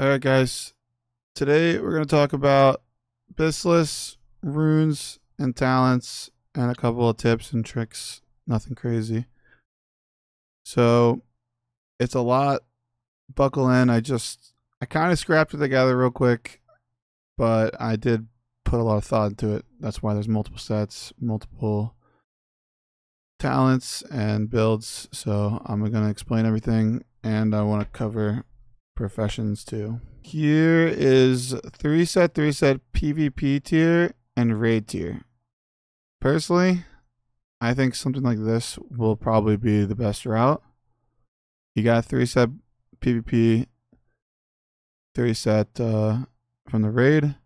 Alright guys, today we're going to talk about BiS lists, runes, and talents, and a couple of tips and tricks, nothing crazy. So, it's a lot, buckle in. I kind of scrapped it together real quick, but I did put a lot of thought into it. That's why there's multiple sets, multiple talents, and builds, so I'm going to explain everything, and I want to cover professions too. Here is three set PvP tier and raid tier. Personally, I think something like this will probably be the best route. You got 3 set PvP, 3 set from the raid.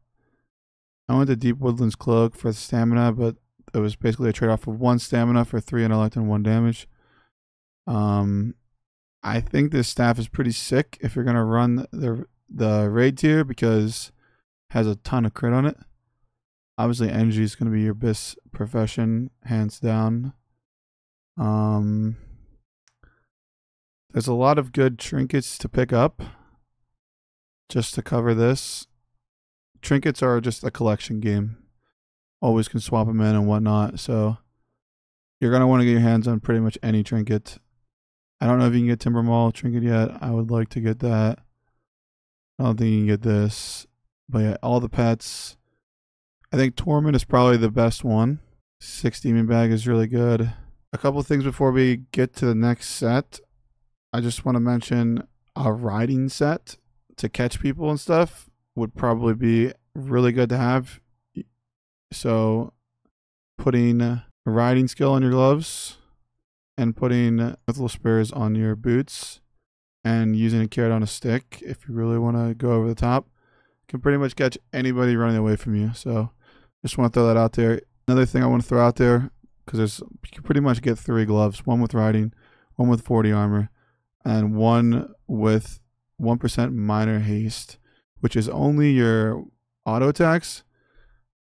I went to Deep Woodlands Cloak for the stamina, but it was basically a trade-off of 1 stamina for 3 intellect and 1 damage. I think this staff is pretty sick if you're going to run the raid tier because it has a ton of crit on it. Obviously, NG is going to be your BiS profession, hands down. There's a lot of good trinkets to pick up just to cover this. Trinkets are just a collection game. Always can swap them in and whatnot, so you're going to want to get your hands on pretty much any trinket. I don't know if you can get Timbermaw Trinket yet. I would like to get that. I don't think you can get this. But yeah, all the pets. I think Tormund is probably the best one. 6 Demon Bag is really good. A couple of things before we get to the next set. I just want to mention a riding set to catch people and stuff would probably be really good to have. So putting a riding skill on your gloves and putting little spurs on your boots and using a carrot on a stick if you really want to go over the top can pretty much catch anybody running away from you. So just want to throw that out there. Another thing I want to throw out there, because you can pretty much get 3 gloves, 1 with riding, 1 with 40 armor, and 1 with 1% minor haste, which is only your auto attacks,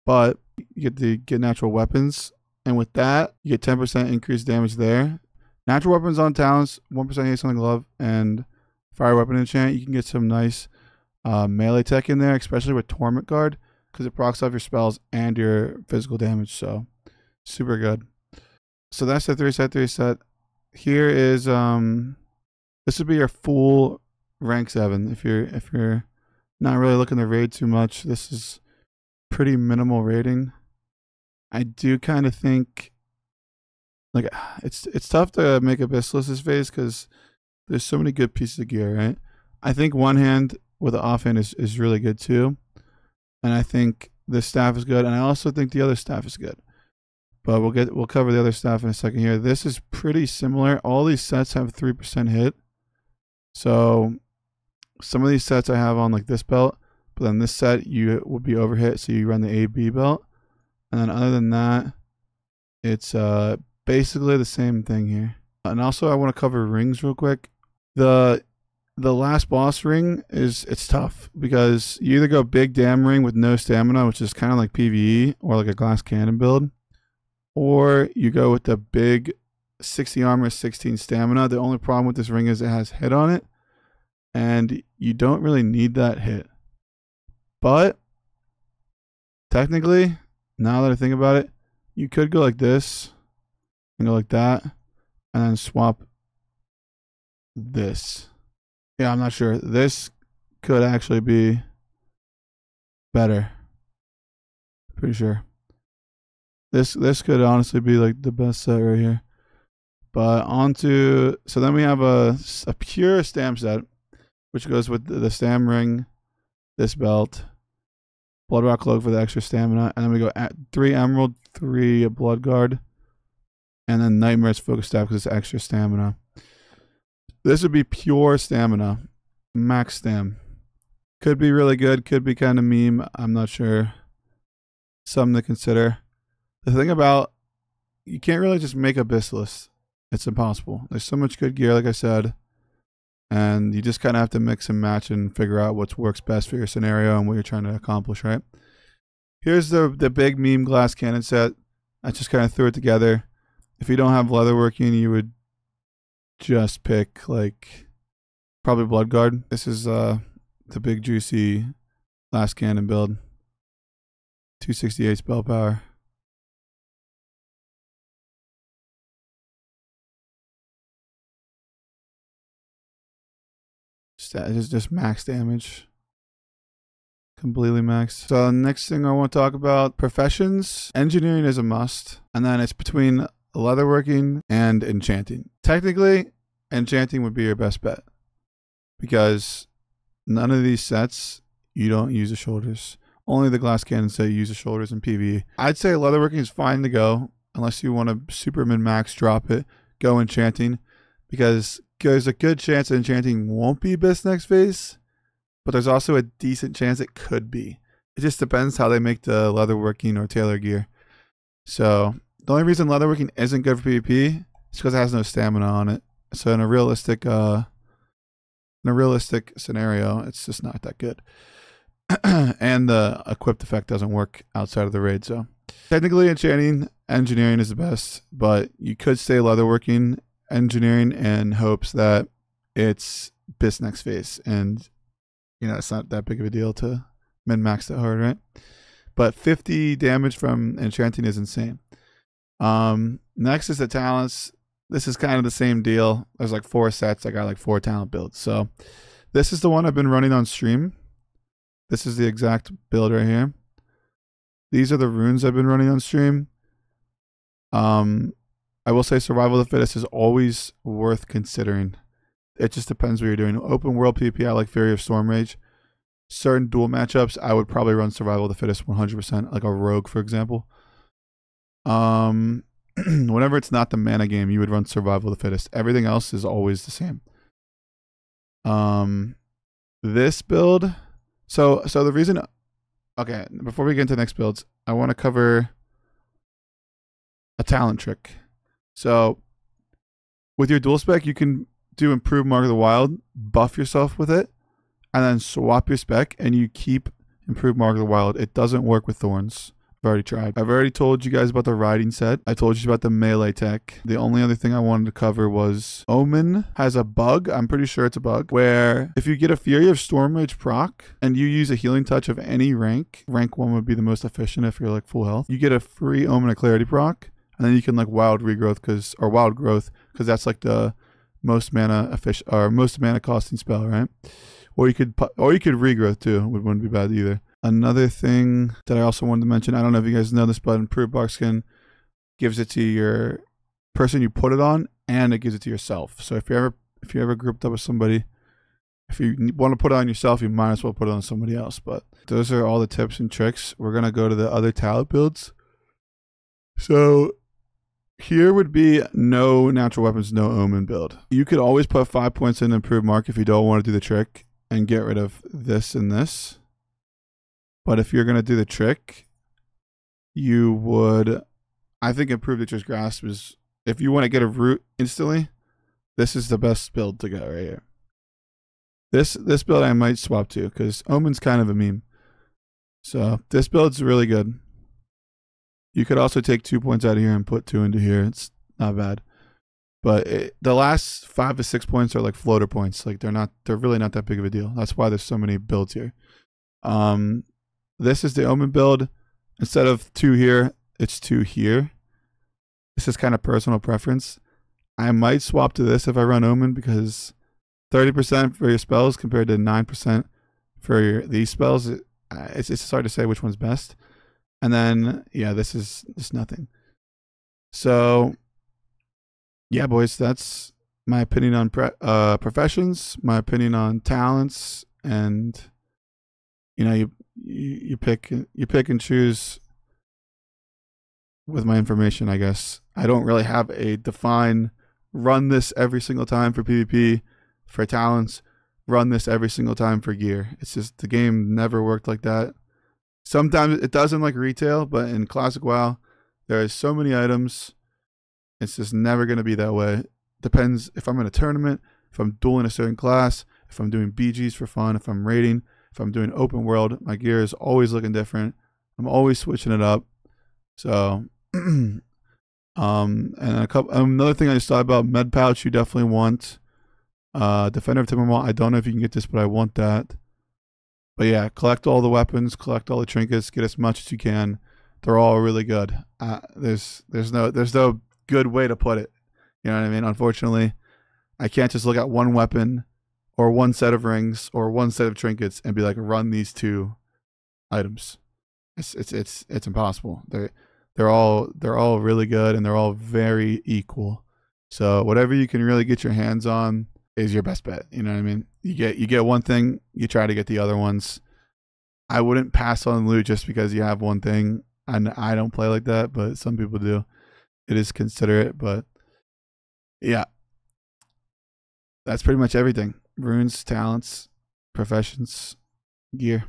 but you get to get natural weapons. And with that, you get 10% increased damage there. Natural weapons on talents, 1% haste on the glove, and fire weapon enchant. You can get some nice melee tech in there, especially with Torment Guard, because it procs off your spells and your physical damage. So, super good. So that's the 3 set. Here is this would be your full rank 7. If you're not really looking to raid too much, this is pretty minimal raiding. I do kind of think, like, it's tough to make a BiS list this phase because there's so many good pieces of gear, right? I think one hand with the offhand is really good too. And I think this staff is good. And I also think the other staff is good. But we'll cover the other staff in a second here. This is pretty similar. All these sets have 3% hit. So some of these sets I have on like this belt, but then this set you would be overhit, so you run the AB belt. And then other than that, it's basically the same thing here. And also I want to cover rings real quick. The last boss ring it's tough because you either go big damn ring with no stamina, which is kind of like PvE or like a glass cannon build, or you go with the big 60 armor, 16 stamina. The only problem with this ring is it has hit on it and you don't really need that hit. But technically, now that I think about it, you could go like this and go like that and then swap this. Yeah, I'm not sure. This could actually be better. Pretty sure. This could honestly be like the best set right here. But so then we have a pure stam set, which goes with the stam ring, this belt, Bloodrock Cloak for the extra stamina, and then we go at 3 Emerald, 3 Bloodguard, and then Nightmares Focus Staff because it's extra stamina. This would be pure stamina, max stam. Could be really good, could be kind of meme, I'm not sure. Something to consider. The thing about, you can't really just make a BiS list. It's impossible. There's so much good gear, like I said, and you just kind of have to mix and match and figure out what works best for your scenario and what you're trying to accomplish, right? Here's the big meme glass cannon set. I just kind of threw it together. If you don't have leatherworking, you would just pick, like, probably Bloodguard. This is the big juicy last cannon build. 268 spell power. Just max damage. Completely max. So next thing I want to talk about, professions. Engineering is a must. And then it's between leatherworking and enchanting. Technically, enchanting would be your best bet. Because none of these sets, you don't use the shoulders. Only the glass cannons say you use the shoulders in PvE. I'd say leatherworking is fine to go. Unless you want to super min-max drop it. Go enchanting. Because there's a good chance that enchanting won't be BiS next phase, but there's also a decent chance it could be. It just depends how they make the leatherworking or tailor gear. So the only reason leatherworking isn't good for PvP is because it has no stamina on it. So in a realistic scenario, it's just not that good. And the equipped effect doesn't work outside of the raid. So technically enchanting, engineering is the best, but you could stay leatherworking, engineering, and hopes that it's BiS next phase, and you know it's not that big of a deal to min max that hard, right? But 50 damage from enchanting is insane. Next is the talents. This is kind of the same deal. There's like 4 sets. I got like 4 talent builds. So this is the one I've been running on stream. This is the exact build right here. These are the runes I've been running on stream. I will say Survival of the Fittest is always worth considering. It just depends what you're doing. Open world PvP, I like Fury of Stormrage. Certain dual matchups, I would probably run Survival of the Fittest 100%, like a rogue, for example. Whenever it's not the mana game, you would run Survival of the Fittest. Everything else is always the same. This build... So the reason... Okay, before we get into the next builds, I want to cover a talent trick. So with your dual spec, you can do Improved Mark of the Wild, buff yourself with it, and then swap your spec and you keep Improved Mark of the Wild. It doesn't work with Thorns. I've already tried. I've already told you guys about the riding set. I told you about the melee tech. The only other thing I wanted to cover was Omen has a bug. I'm pretty sure it's a bug where if you get a Fury of Stormrage proc and you use a healing touch of any rank, rank 1 would be the most efficient if you're like full health, you get a free Omen of Clarity proc. And then you can like wild growth because that's like the most mana efficient or most mana costing spell, right? Or you could regrowth too, wouldn't be bad either. Another thing that I also wanted to mention, I don't know if you guys know this, but Improved Barkskin gives it to your person you put it on, and it gives it to yourself. So if you're ever grouped up with somebody, if you want to put it on yourself, you might as well put it on somebody else. But those are all the tips and tricks. We're gonna go to the other talent builds. So here would be no natural weapons, no Omen build. You could always put 5 points in Improved Mark if you don't want to do the trick and get rid of this and this. But if you're going to do the trick, you would, I think, Improve the Just Grasp is, if you want to get a root instantly, this is the best build to go right here. This build I might swap to because Omen's kind of a meme. So this build's really good. You could also take 2 points out of here and put 2 into here. It's not bad. But the last 5 to 6 points are like floater points. Like they're really not that big of a deal. That's why there's so many builds here. This is the Omen build. Instead of 2 here, it's 2 here. This is kind of personal preference. I might swap to this if I run Omen because 30% for your spells compared to 9% for these spells. It's hard to say which one's best. And then, yeah, this is just nothing. So, yeah, boys, that's my opinion on professions, my opinion on talents, and you know, you pick and choose with my information, I guess. I don't really have a define. Run this every single time for PvP, for talents. Run this every single time for gear. It's just the game never worked like that. Sometimes it doesn't like retail, but in classic WoW, there is so many items. It's just never going to be that way. Depends if I'm in a tournament, if I'm dueling a certain class, if I'm doing BGs for fun, if I'm raiding, if I'm doing open world, my gear is always looking different. I'm always switching it up. So, another thing I just thought about, Med Pouch, you definitely want. Defender of Timbermaw, I don't know if you can get this, but I want that. But yeah, collect all the weapons, collect all the trinkets, get as much as you can. They're all really good. There's no good way to put it. You know what I mean? Unfortunately, I can't just look at one weapon or one set of rings or one set of trinkets and be like, run these two items. It's impossible. They're all really good, and they're all very equal. So whatever you can really get your hands on is your best bet. You know what I mean? You get one thing, you try to get the other ones. I wouldn't pass on loot just because you have one thing. And I don't play like that, but some people do. It is considerate, but yeah. That's pretty much everything. Runes, talents, professions, gear.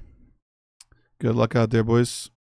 Good luck out there, boys.